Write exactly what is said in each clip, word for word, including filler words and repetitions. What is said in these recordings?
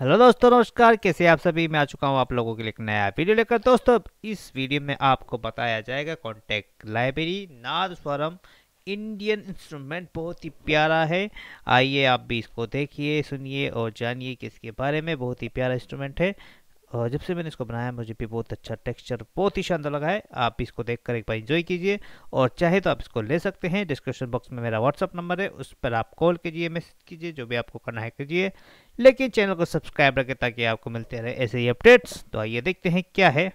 Hello दोस्तों, नमस्कार। कैसे आप सभी। मैं आ चुका हूँ आप लोगों के लिए एक नया वीडियो लेकर। दोस्तों, इस वीडियो में आपको बताया जाएगा contact library nadaswaram Indian instrument बहुत ही प्यारा है। आइए आप भी इसको देखिए, सुनिए और जानिए कि इसके बारे में। बहुत ही प्यारा इंस्ट्रूमेंट है और जब से मैंने इसको बनाया मुझे भी बहुत अच्छा टेक्सचर, बहुत ही शानदार लगा है। आप इसको देखकर एक बार एंजॉय कीजिए और चाहे तो आप इसको ले सकते हैं। डिस्क्रिप्शन बॉक्स में मेरा व्हाट्सअप नंबर है, उस पर आप कॉल कीजिए, मैसेज कीजिए, जो भी आपको करना है कीजिए। लेकिन चैनल को सब्सक्राइब रखें ताकि आपको मिलते रहे ऐसे ही अपडेट्स। तो आइए देखते हैं क्या है।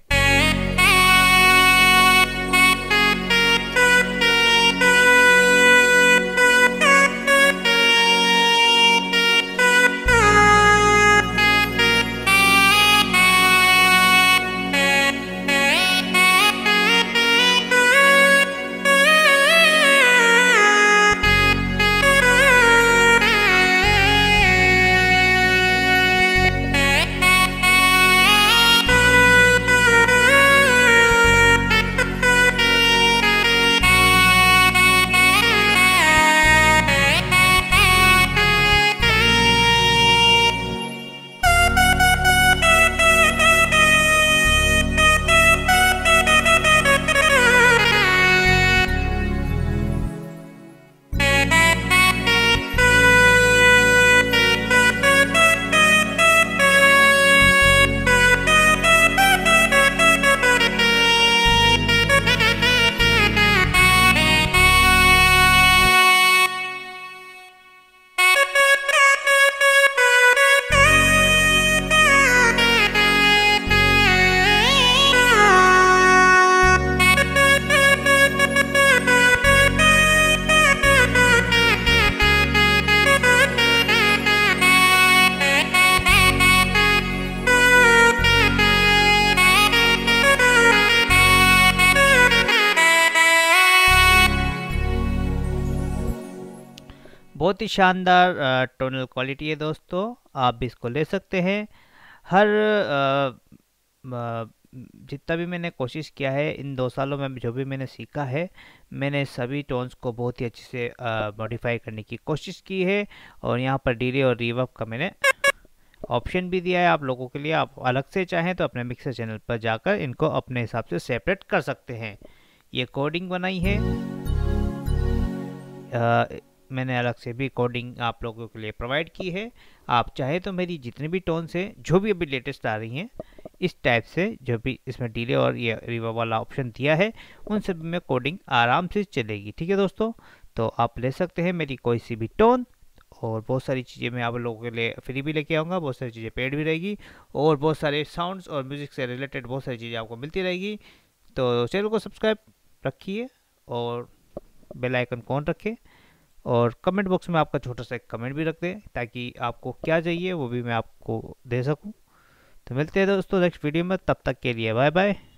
बहुत ही शानदार टोनल क्वालिटी है दोस्तों, आप भी इसको ले सकते हैं। हर जितना भी मैंने कोशिश किया है इन दो सालों में, जो भी मैंने सीखा है, मैंने सभी टोन्स को बहुत ही अच्छे से मॉडिफाई करने की कोशिश की है। और यहाँ पर डिले और रिवर्ब का मैंने ऑप्शन भी दिया है आप लोगों के लिए। आप अलग से चाहें तो अपने मिक्सर चैनल पर जाकर इनको अपने हिसाब से सेपरेट कर सकते हैं। ये कोडिंग बनाई है, आ, मैंने अलग से भी कोडिंग आप लोगों के लिए प्रोवाइड की है। आप चाहे तो मेरी जितनी भी टोन्स हैं, जो भी अभी लेटेस्ट आ रही हैं, इस टाइप से जो भी इसमें डिले और ये रिवर्ब वाला ऑप्शन दिया है, उन सब में कोडिंग आराम से चलेगी। ठीक है दोस्तों, तो आप ले सकते हैं मेरी कोई सी भी टोन। और बहुत सारी चीज़ें मैं आप लोगों के लिए फ्री भी लेके आऊँगा, बहुत सारी चीज़ें पेड भी रहेगी और बहुत सारे साउंड्स और म्यूज़िक से रिलेटेड बहुत सारी चीज़ें आपको मिलती रहेगी। तो चैनल को सब्सक्राइब रखिए और बेल आइकन ऑन रखें और कमेंट बॉक्स में आपका छोटा सा एक कमेंट भी रख दें ताकि आपको क्या चाहिए वो भी मैं आपको दे सकूं। तो मिलते हैं दोस्तों नेक्स्ट वीडियो में, तब तक के लिए बाय बाय।